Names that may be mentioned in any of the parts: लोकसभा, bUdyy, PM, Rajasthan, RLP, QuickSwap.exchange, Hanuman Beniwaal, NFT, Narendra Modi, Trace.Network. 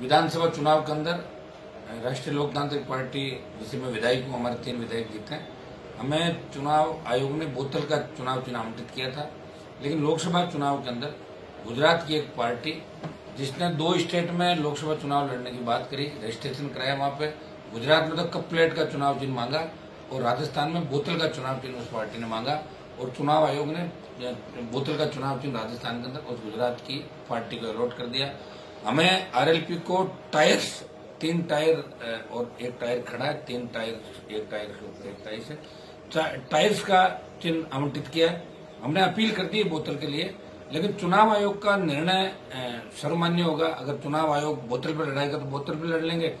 विधानसभा चुनाव के अंदर राष्ट्रीय लोकतांत्रिक पार्टी जिसे मैं विधायक हूँ, हमारे 3 विधायक जीते हैं। हमें चुनाव आयोग ने बोतल का चुनाव आमंत्रित किया था, लेकिन लोकसभा चुनाव के अंदर गुजरात की एक पार्टी जिसने 2 स्टेट में लोकसभा चुनाव लड़ने की बात करी, रजिस्ट्रेशन कराया वहाँ पे, गुजरात में तो कप प्लेट का चुनाव चिन्ह मांगा और राजस्थान में बोतल का चुनाव चिन्ह उस पार्टी ने मांगा, और चुनाव आयोग ने बोतल का चुनाव चिन्ह राजस्थान के अंदर और गुजरात की पार्टी को अलॉट कर दिया। हमें RLP को टायर्स 3 टायर और 1 टायर खड़ा है, 3 टायर 1 टायर 1 टाइस है, टायर्स का चिन्ह आवंटित किया। हमने अपील कर दी बोतल के लिए, लेकिन चुनाव आयोग का निर्णय सर्वमान्य होगा। अगर चुनाव आयोग बोतल पर लड़ाएगा तो बोतल पर लड़ लेंगे,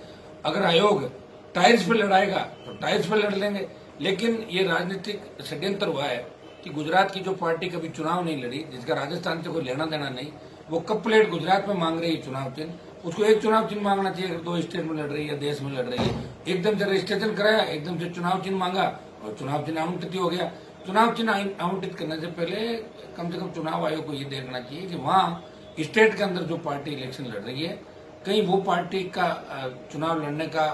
अगर आयोग टायर्स पर लड़ाएगा तो टायर्स पर लड़ लेंगे। लेकिन ये राजनीतिक षड्यंत्र हुआ है कि गुजरात की जो पार्टी कभी चुनाव नहीं लड़ी, जिसका राजस्थान से कोई लेना देना नहीं, वो कप प्लेट गुजरात में मांग रही है चुनाव चिन्ह। उसको एक चुनाव चिन्ह मांगना चाहिए, अगर 2 स्टेट में लड़ रही है, देश में लड़ रही है। एकदम से रजिस्ट्रेशन कराया, एकदम से चुनाव चिन्ह मांगा और चुनाव चिन्ह आवंटित हो गया। चुनाव चिन्ह आवंटित करने से पहले कम से कम चुनाव आयोग को ये देखना चाहिए कि वहाँ स्टेट के अंदर जो पार्टी इलेक्शन लड़ रही है, कहीं वो पार्टी का चुनाव लड़ने का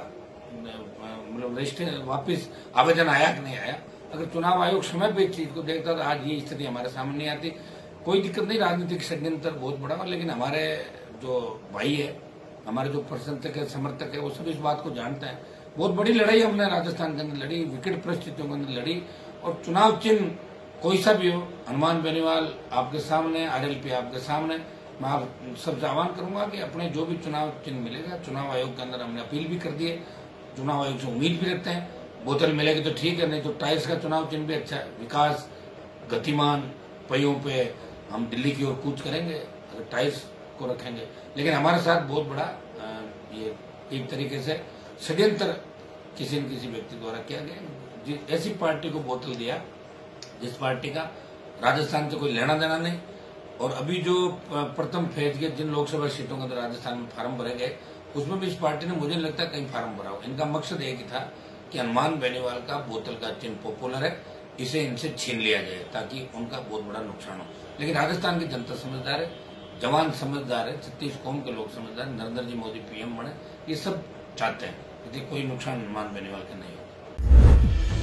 मतलब रजिस्ट्रेशन वापस आवेदन आया कि नहीं आया। अगर चुनाव आयोग समय पर इस चीज को देखता तो आज ये स्थिति हमारे सामने नहीं आती। कोई दिक्कत नहीं, राजनीतिक षड्यंत्र बहुत बड़ा हो, लेकिन हमारे जो भाई है, हमारे जो प्रशंसक है, समर्थक है, वो सब इस बात को जानते हैं। बहुत बड़ी लड़ाई हमने राजस्थान के अंदर लड़ी, विकट परिस्थितियों के अंदर लड़ी, और चुनाव चिन्ह कोई सा भी हो, हनुमान बेनीवाल आपके सामने, RLP आपके सामने। मैं आप सबसे आह्वान करूंगा कि अपने जो भी चुनाव चिन्ह मिलेगा, चुनाव आयोग के अंदर हमने अपील भी कर दी है, चुनाव आयोग से उम्मीद भी रखते हैं, बोतल मिलेगी तो ठीक है, नहीं तो टाइल्स का चुनाव चिन्ह भी अच्छा है। विकास गतिमान पहियों पे हम दिल्ली की ओर कूच करेंगे अगर टाइल्स को रखेंगे। लेकिन हमारे साथ बहुत बड़ा ये एक तरीके से षड्यंत्र किसी न किसी व्यक्ति द्वारा किया गया, ऐसी पार्टी को बोतल दिया जिस पार्टी का राजस्थान से कोई लेना देना नहीं। और अभी जो प्रथम फेज के जिन लोकसभा सीटों के अंदर राजस्थान में फार्म भरे गए, उसमें भी इस पार्टी ने मुझे लगता है कहीं फार्म भरा हो। इनका मकसद एक ही था कि हनुमान बेनीवाल का बोतल का चिन्ह पॉपुलर है, इसे इनसे छीन लिया जाए ताकि उनका बहुत बड़ा नुकसान हो। लेकिन राजस्थान की जनता समझदार है, जवान समझदार है, 36 कौम के लोग समझदार, नरेंद्र जी मोदी PM बने, ये सब चाहते हैं, यदि कोई नुकसान हनुमान बेनीवाल का नहीं होगा।